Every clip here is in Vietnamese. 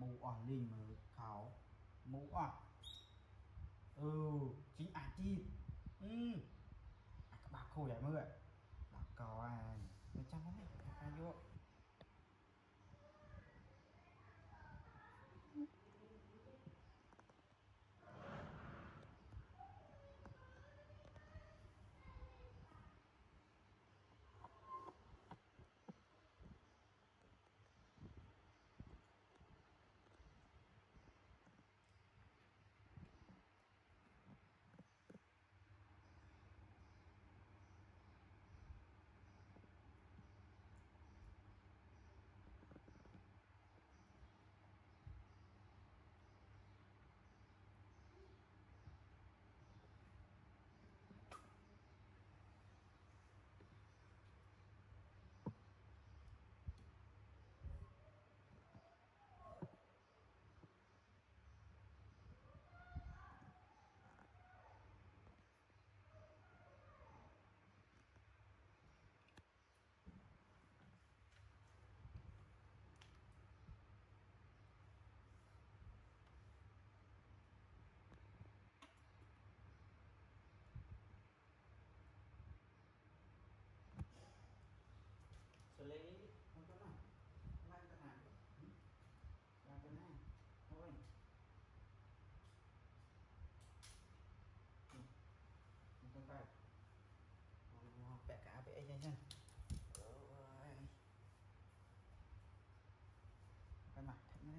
mù ỏ lì mà khảo mù ỏ. Ừ, chính ảnh chi. Ừ, các bác khô vậy mưa. Bác có à, nó trắng lắm đấy, các bác vô. Lấy không có nào làm cái này thôi không phải bẻ cá bẻ nhanh nha cái mặt thật nó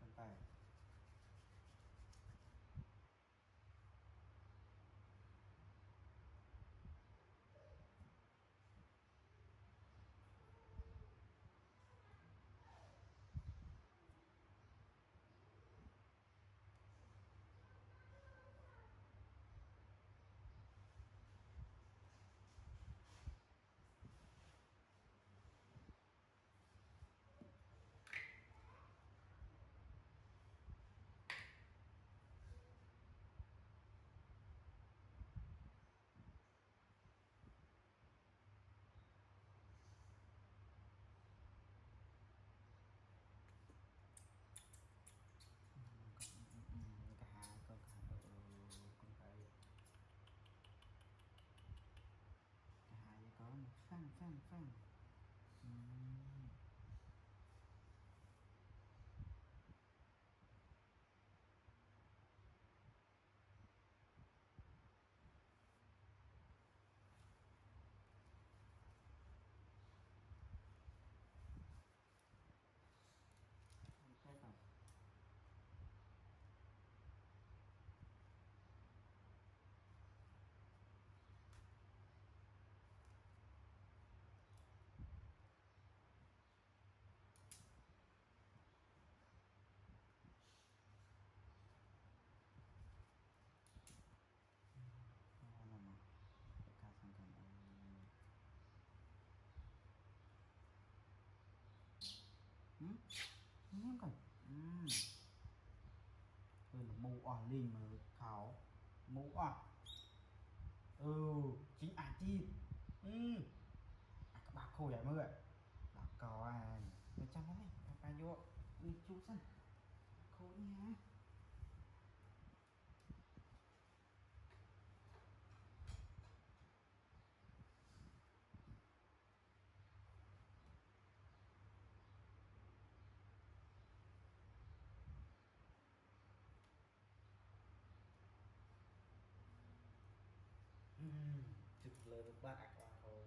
còn phải Fun. Nếm coi rồi là mù ỏ linh mà khảo mù ỏ. Ừ, chính ảnh chi. Các bác khô vậy mưa bác có à mấy trăm lắm này các bác vô đi chú sân khô nha chụp lời được ba ạc hoa thôi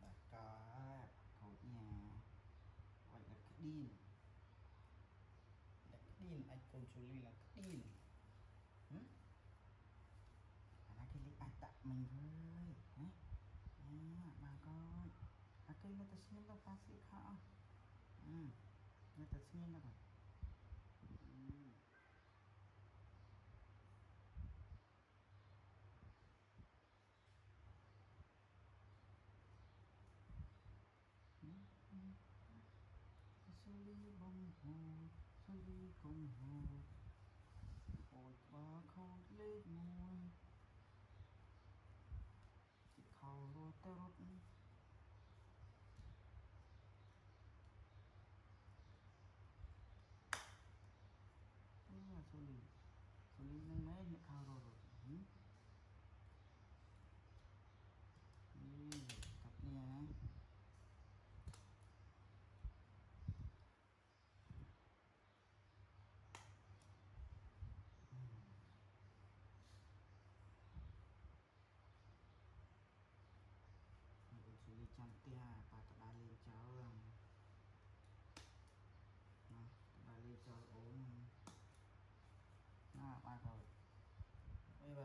bà có khổ nhà gọi là cái đin anh con chú Ly là cái đin cái lý ảnh tặng mình thôi. Đấy, bà coi Ato yung natasingin lang kasi ka. Natasingin lang. Soli bông hồ, soli công hồ. Ôi ba không lấy môi. Chị khâu rồi ta rút. Soli nâng mấy nhạc khâu rồi rồi. Cặp nha. Soli cantik ha, apa terbalik jauh. Nah, terbalik jauh. Nah, apa kau? Apa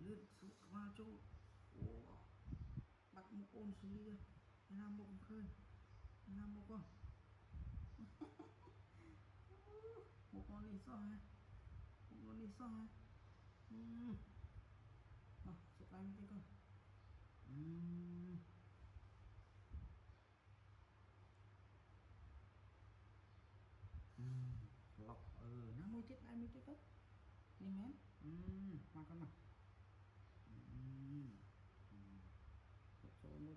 Lướt xuống qua chỗ bắt một ôn xuống đi làm một khơi làm một con đi so ha một con đi so ha chụp anh đi con lọc nó mới chết anh mới chết tốt đi mến mà con mà Chỗ một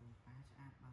Bảo hà Cô phá cho ạt bảo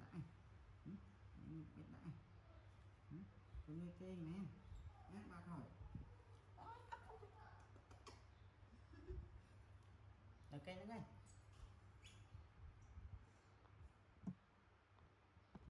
đại Ngồi biết đại Ngồi kênh men Ạt bạc hỏi Đợi kênh nữa ngay